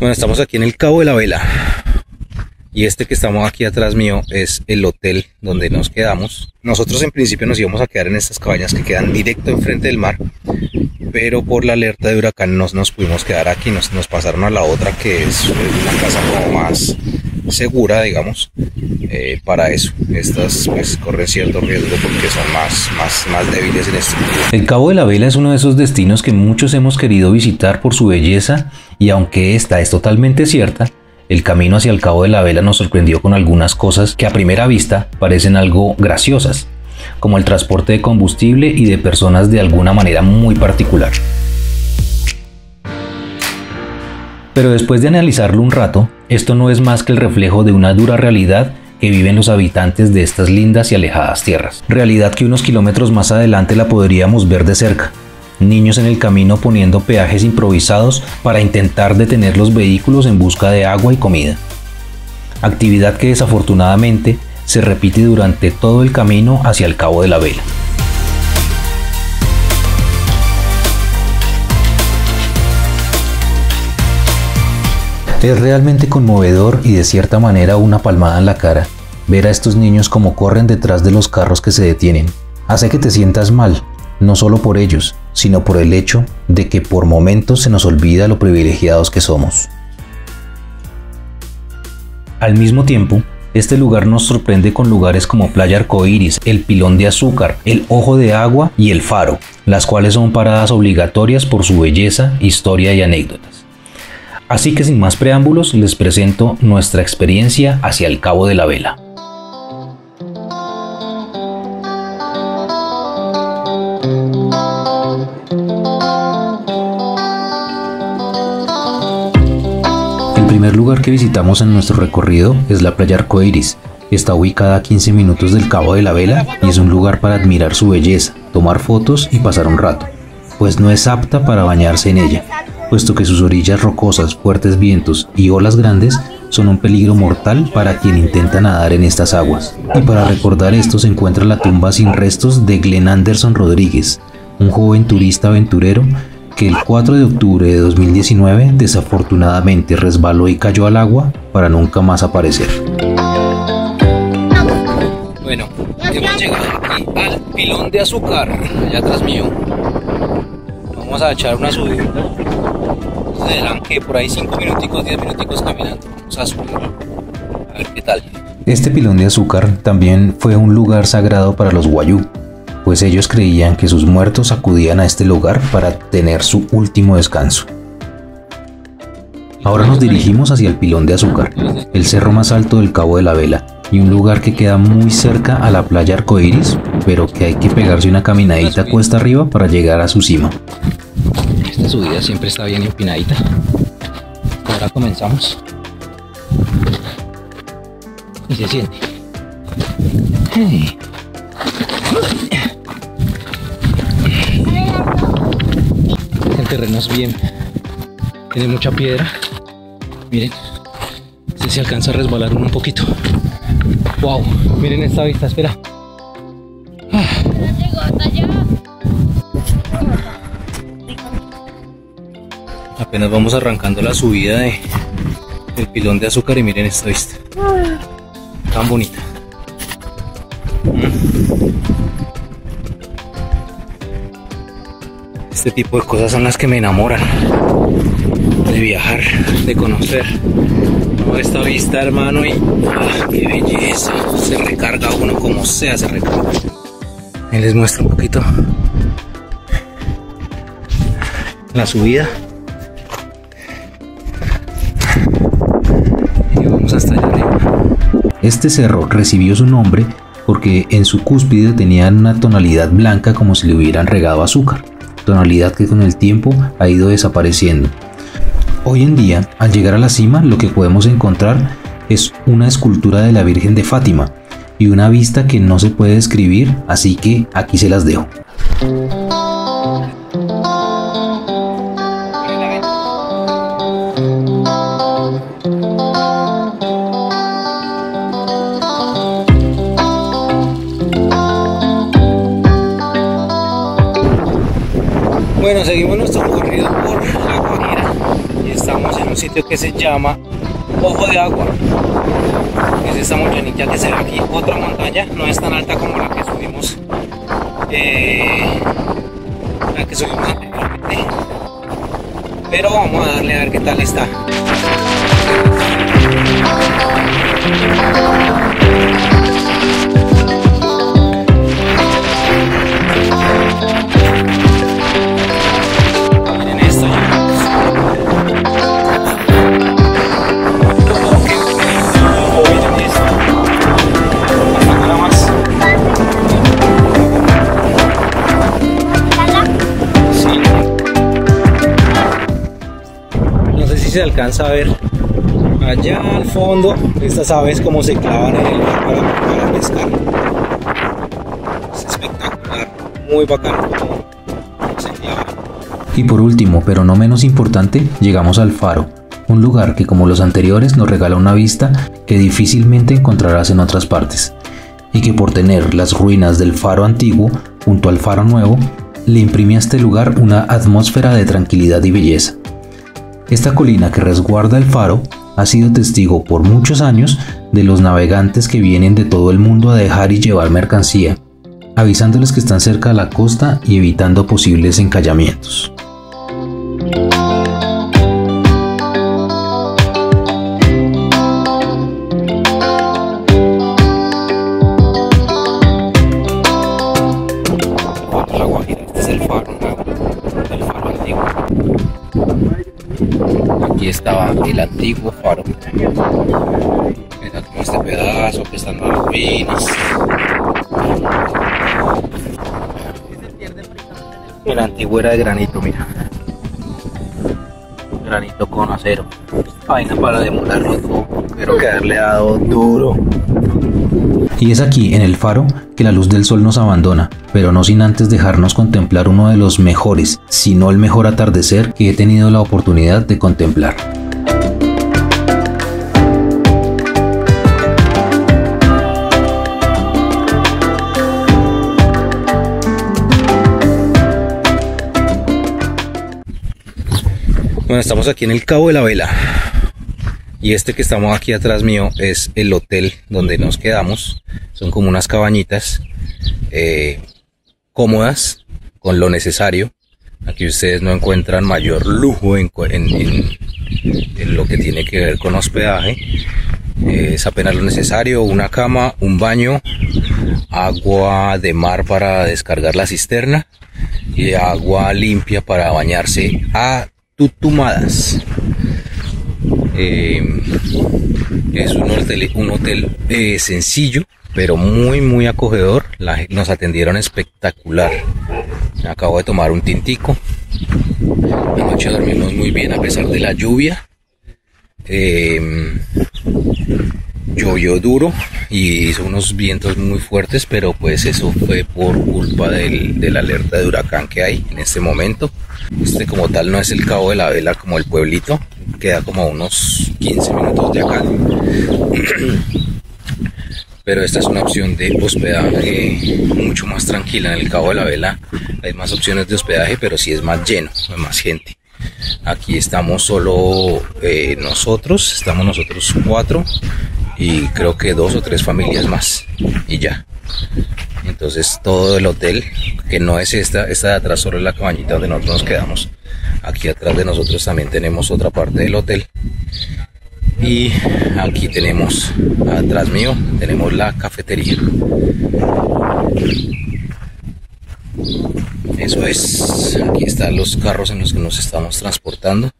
Bueno, estamos aquí en el Cabo de la Vela. Y este que estamos aquí atrás mío es el hotel donde nos quedamos. Nosotros en principio nos íbamos a quedar en estas cabañas que quedan directo enfrente del mar, pero por la alerta de huracán no nos pudimos quedar aquí, nos pasaron a la otra, que es una casa como más segura, digamos, para eso. Estas pues corren cierto riesgo porque son más débiles en esto. El Cabo de la Vela es uno de esos destinos que muchos hemos querido visitar por su belleza, y aunque esta es totalmente cierta, el camino hacia el Cabo de la Vela nos sorprendió con algunas cosas que a primera vista parecen algo graciosas, como el transporte de combustible y de personas de alguna manera muy particular. Pero después de analizarlo un rato, esto no es más que el reflejo de una dura realidad que viven los habitantes de estas lindas y alejadas tierras. Realidad que unos kilómetros más adelante la podríamos ver de cerca. Niños en el camino poniendo peajes improvisados para intentar detener los vehículos en busca de agua y comida. Actividad que desafortunadamente se repite durante todo el camino hacia el Cabo de la Vela. Es realmente conmovedor y de cierta manera una palmada en la cara ver a estos niños como corren detrás de los carros que se detienen. Hace que te sientas mal, no solo por ellos, sino por el hecho de que por momentos se nos olvida lo privilegiados que somos. Al mismo tiempo, este lugar nos sorprende con lugares como Playa Arcoíris, El Pilón de Azúcar, El Ojo de Agua y El Faro, las cuales son paradas obligatorias por su belleza, historia y anécdotas. Así que sin más preámbulos, les presento nuestra experiencia hacia el Cabo de la Vela. El primer lugar que visitamos en nuestro recorrido es la playa Arcoíris. Está ubicada a 15 minutos del Cabo de la Vela y es un lugar para admirar su belleza, tomar fotos y pasar un rato, pues no es apta para bañarse en ella, puesto que sus orillas rocosas, fuertes vientos y olas grandes son un peligro mortal para quien intenta nadar en estas aguas. Y para recordar esto se encuentra la tumba sin restos de Glenn Anderson Rodríguez, un joven turista aventurero que el 4 de octubre de 2019 desafortunadamente resbaló y cayó al agua para nunca más aparecer. Bueno, hemos llegado aquí al Pilón de Azúcar, allá atrás mío. Vamos a echar una subida. Se verán que por ahí 5 minuticos, 10 minuticos caminando. Vamos a subir, a ver qué tal. Este Pilón de Azúcar también fue un lugar sagrado para los Wayuu, pues ellos creían que sus muertos acudían a este lugar para tener su último descanso. Ahora nos dirigimos hacia el Pilón de Azúcar, el cerro más alto del Cabo de la Vela, y un lugar que queda muy cerca a la playa Arcoíris, pero que hay que pegarse una caminadita cuesta arriba para llegar a su cima. Esta subida siempre está bien empinadita. Ahora comenzamos. Y se siente. Hey. El terreno es bien, tiene mucha piedra. Miren, si se alcanza a resbalar un poquito. Wow, miren esta vista, espera. Ah. Apenas vamos arrancando la subida del Pilón de Azúcar y miren esta vista tan bonita. Este tipo de cosas son las que me enamoran de viajar, de conocer. Esta vista, hermano, y ¡ah, qué belleza! Se recarga uno, como sea se recarga. Ahí les muestro un poquito la subida y vamos hasta allá arriba. Este cerro recibió su nombre porque en su cúspide tenían una tonalidad blanca, como si le hubieran regado azúcar, tonalidad que con el tiempo ha ido desapareciendo. Hoy en día, al llegar a la cima, lo que podemos encontrar es una escultura de la Virgen de Fátima y una vista que no se puede describir, así que aquí se las dejo. Bueno, seguimos nuestro recorrido por La Guajira y estamos en un sitio que se llama Ojo de Agua. Es esta montañita que se ve aquí, otra montaña, no es tan alta como la que subimos anteriormente, pero vamos a darle a ver qué tal está. Se alcanza a ver allá al fondo estas aves como se clavan en el mar para pescar. Es espectacular, muy bacano como se clavan. Y por último, pero no menos importante, llegamos al Faro, un lugar que como los anteriores nos regala una vista que difícilmente encontrarás en otras partes, y que por tener las ruinas del Faro antiguo junto al Faro nuevo, le imprime a este lugar una atmósfera de tranquilidad y belleza. Esta colina que resguarda el faro ha sido testigo por muchos años de los navegantes que vienen de todo el mundo a dejar y llevar mercancía, avisándoles que están cerca de la costa y evitando posibles encallamientos. Este es el faro, el faro antiguo. Aquí estaba el antiguo faro. Mira como este pedazo que están las ruinas. El antiguo era de granito, mira. Granito con acero. Vaina para demolerlo todo, pero que haberle dado duro. Y es aquí, en el faro, que la luz del sol nos abandona, pero no sin antes dejarnos contemplar uno de los mejores, si no el mejor atardecer que he tenido la oportunidad de contemplar. Bueno, estamos aquí en el Cabo de la Vela. Y este que estamos aquí atrás mío es el hotel donde nos quedamos. Son como unas cabañitas cómodas, con lo necesario. Aquí ustedes no encuentran mayor lujo en lo que tiene que ver con hospedaje. Es apenas lo necesario, una cama, un baño, agua de mar para descargar la cisterna y agua limpia para bañarse a tutumadas. Es un hotel sencillo, pero muy acogedor. Nos atendieron espectacular. Acabo de tomar un tintico. Anoche dormimos muy bien a pesar de la lluvia. Llovió duro y hizo unos vientos muy fuertes, pero pues eso fue por culpa de la alerta de huracán que hay en este momento. Este como tal no es el Cabo de la Vela como el pueblito. Queda como a unos 15 minutos de acá, pero esta es una opción de hospedaje mucho más tranquila. En el Cabo de la Vela hay más opciones de hospedaje, pero sí es más lleno, hay más gente. Aquí estamos solo nosotros cuatro y creo que 2 o 3 familias más y ya. Entonces todo el hotel, que no es esta de atrás, solo es la cabañita donde nosotros nos quedamos. Aquí atrás de nosotros también tenemos otra parte del hotel. Y aquí tenemos, atrás mío, tenemos la cafetería. Eso es, aquí están los carros en los que nos estamos transportando.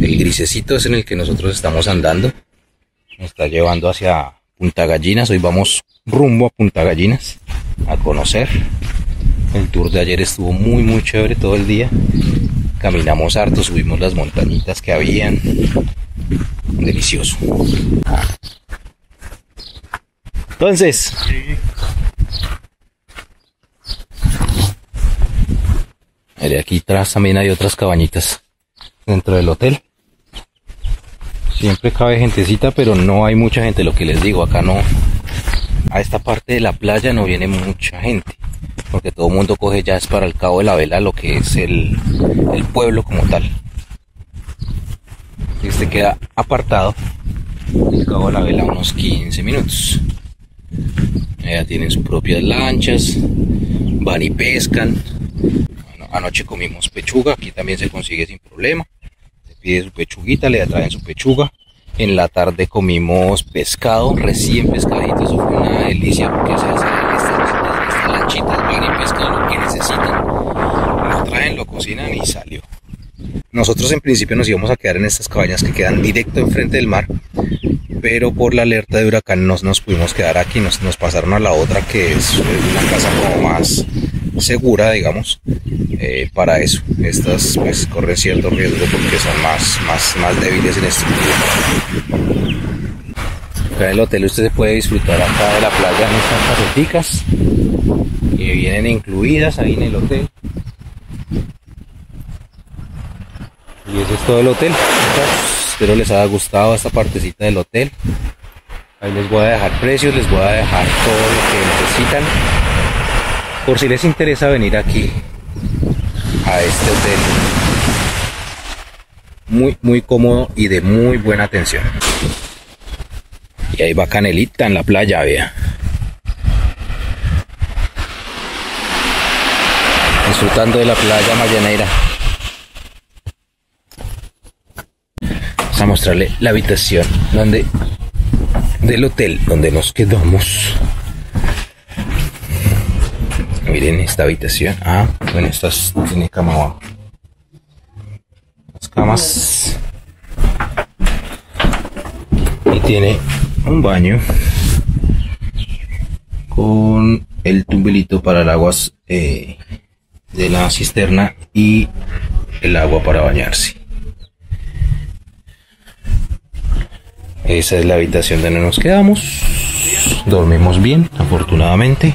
El grisecito es en el que nosotros estamos andando. Nos está llevando hacia Punta Gallinas. Hoy vamos rumbo a Punta Gallinas a conocer. El tour de ayer estuvo muy chévere todo el día. Caminamos harto, subimos las montañitas que habían. Delicioso. Entonces, mire, aquí atrás también hay otras cabañitas dentro del hotel. Siempre cabe gentecita, pero no hay mucha gente. Lo que les digo, acá no, a esta parte de la playa no viene mucha gente, porque todo el mundo coge ya es para el Cabo de la Vela, lo que es el pueblo como tal. Este queda apartado del Cabo de la Vela unos 15 minutos. Ya tienen sus propias lanchas, van y pescan. Bueno, anoche comimos pechuga, aquí también se consigue sin problema. Se pide su pechuguita, le traen su pechuga. En la tarde comimos pescado, recién pescadito. Eso fue una delicia porque se hace estas lanchitas, van y pescan lo que necesitan. Lo traen, lo cocinan y salió. Nosotros en principio nos íbamos a quedar en estas cabañas que quedan directo enfrente del mar, pero por la alerta de huracán no nos pudimos quedar aquí, nos pasaron a la otra, que es una casa como más segura, digamos, para eso. Estas pues corren cierto riesgo porque son más débiles en este momento. Acá en el hotel usted se puede disfrutar acá de la playa en estas caseticas que vienen incluidas ahí en el hotel. Y eso es todo el hotel. Espero les haya gustado esta partecita del hotel. Ahí les voy a dejar precios, les voy a dejar todo lo que necesitan, por si les interesa venir aquí a este hotel. Muy cómodo y de muy buena atención. Y ahí va Canelita en la playa, vea. Disfrutando de la playa mayanera. A mostrarle la habitación del hotel donde nos quedamos. Miren esta habitación. Bueno, estas tienen cama abajo. Las camas. Y tiene un baño con el tumbelito para el agua de la cisterna y el agua para bañarse. Esa es la habitación donde nos quedamos. Dormimos bien, afortunadamente.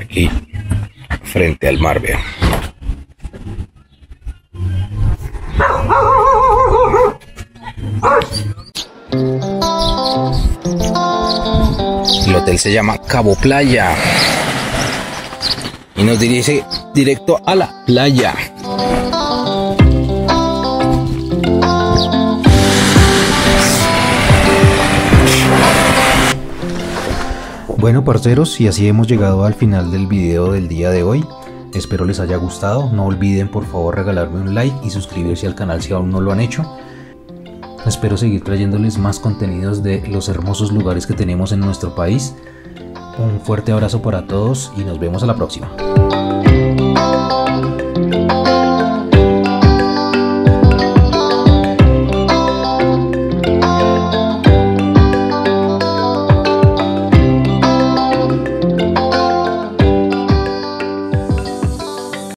Aquí, frente al mar, vean. El hotel se llama Cabo Playa y nos dirige directo a la playa. Bueno, parceros, y así hemos llegado al final del video del día de hoy. Espero les haya gustado. No olviden por favor regalarme un like y suscribirse al canal si aún no lo han hecho. Espero seguir trayéndoles más contenidos de los hermosos lugares que tenemos en nuestro país. Un fuerte abrazo para todos y nos vemos a la próxima.